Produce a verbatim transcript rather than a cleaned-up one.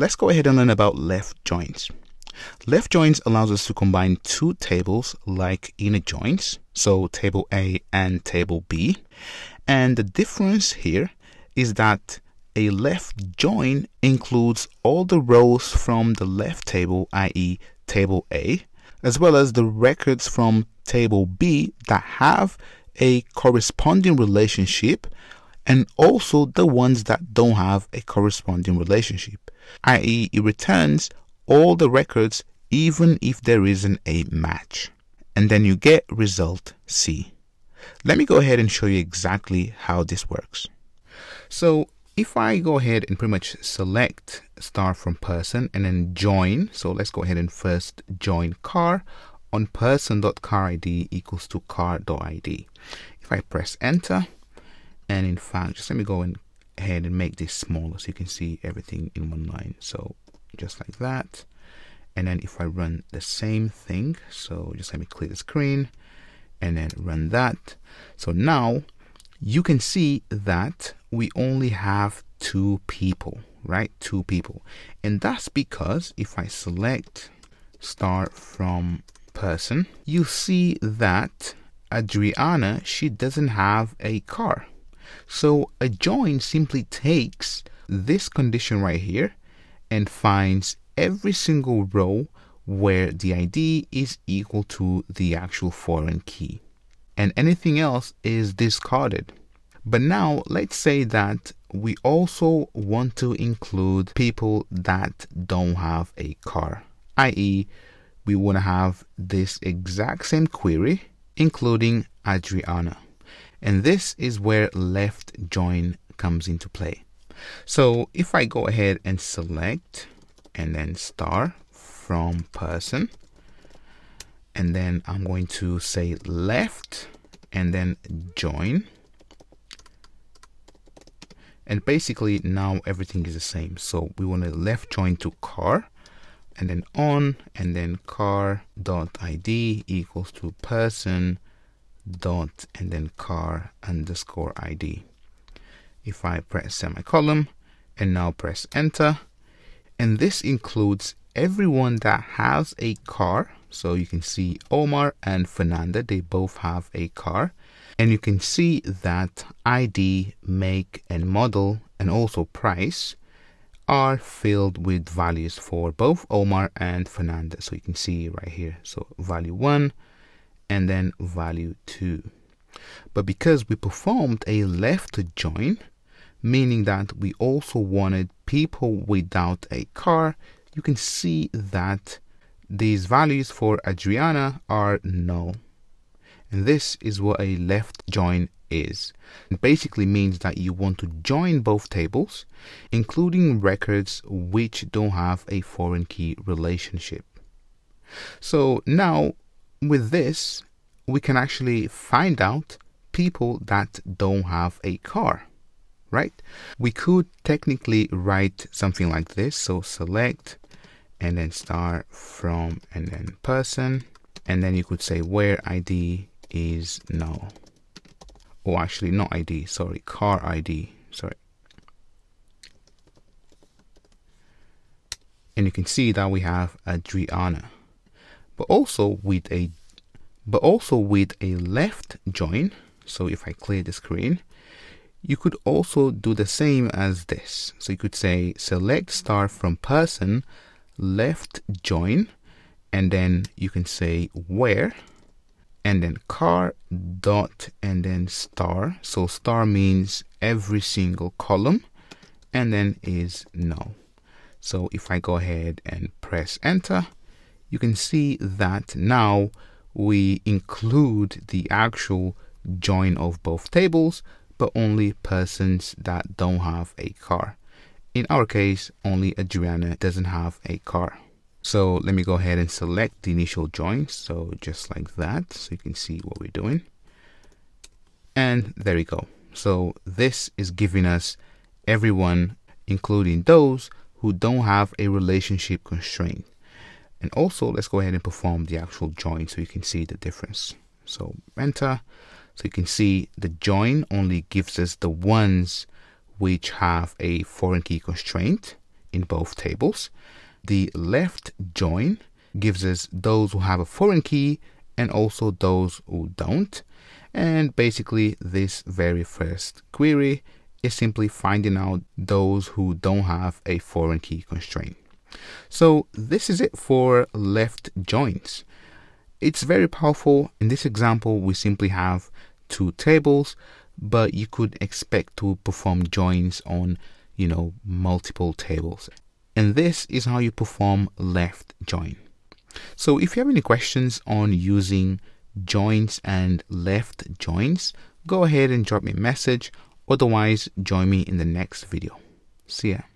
Let's go ahead and learn about left joins. Left joins allows us to combine two tables like inner joins, so table A and table B. And the difference here is that a left join includes all the rows from the left table, that is table A, as well as the records from table B that have a corresponding relationship, and also the ones that don't have a corresponding relationship, that is it returns all the records even if there isn't a match. And then you get result C. Let me go ahead and show you exactly how this works. So if I go ahead and pretty much select start from person and then join, so let's go ahead and first join car on person.car I D equals to car.id. If I press enter, and in fact, just let me go and ahead and make this smaller so you can see everything in one line. So just like that. And then if I run the same thing, so just let me clear the screen and then run that. So now you can see that we only have two people, right? Two people. And that's because if I select start from person, you see that Adriana, she doesn't have a car. So a join simply takes this condition right here and finds every single row where the I D is equal to the actual foreign key. And anything else is discarded. But now let's say that we also want to include people that don't have a car, that is we want to have this exact same query, including Adriana. And this is where left join comes into play. So if I go ahead and select and then star from person, and then I'm going to say left and then join. And basically now everything is the same. So we want to left join to car and then on and then car.id equals to person dot and then car underscore id. If I press semicolon and now press enter, and this includes everyone that has a car. So you can see Omar and Fernanda, they both have a car, and you can see that I D, make and model, and also price are filled with values for both Omar and Fernanda. So you can see right here, so value one and then value two. But because we performed a left join, meaning that we also wanted people without a car, you can see that these values for Adriana are null. And this is what a left join is. It basically means that you want to join both tables, including records which don't have a foreign key relationship. So now, with this, we can actually find out people that don't have a car, right? We could technically write something like this. So select and then start from and then person. And then you could say where I D is null. Or oh, actually not I D, sorry, car I D, sorry. And you can see that we have Adriana. But also with a but also with a left join, so if I clear the screen, you could also do the same as this. So you could say select star from person, left join, and then you can say where, and then car dot and then star. So star means every single column, and then is null. So if I go ahead and press enter, you can see that now we include the actual join of both tables, but only persons that don't have a car. In our case, only Adriana doesn't have a car. So let me go ahead and select the initial join. So just like that, so you can see what we're doing. And there we go. So this is giving us everyone, including those who don't have a relationship constraint. And also let's go ahead and perform the actual join so you can see the difference. So enter, so you can see the join only gives us the ones which have a foreign key constraint, in both tables. The left join gives us those who have a foreign key and also those who don't. And basically this very first query is simply finding out those who don't have a foreign key constraint. So this is it for left joins. It's very powerful. In this example, we simply have two tables, but you could expect to perform joins on, you know, multiple tables. And this is how you perform left join. So if you have any questions on using joins and left joins, go ahead and drop me a message. Otherwise, join me in the next video. See ya.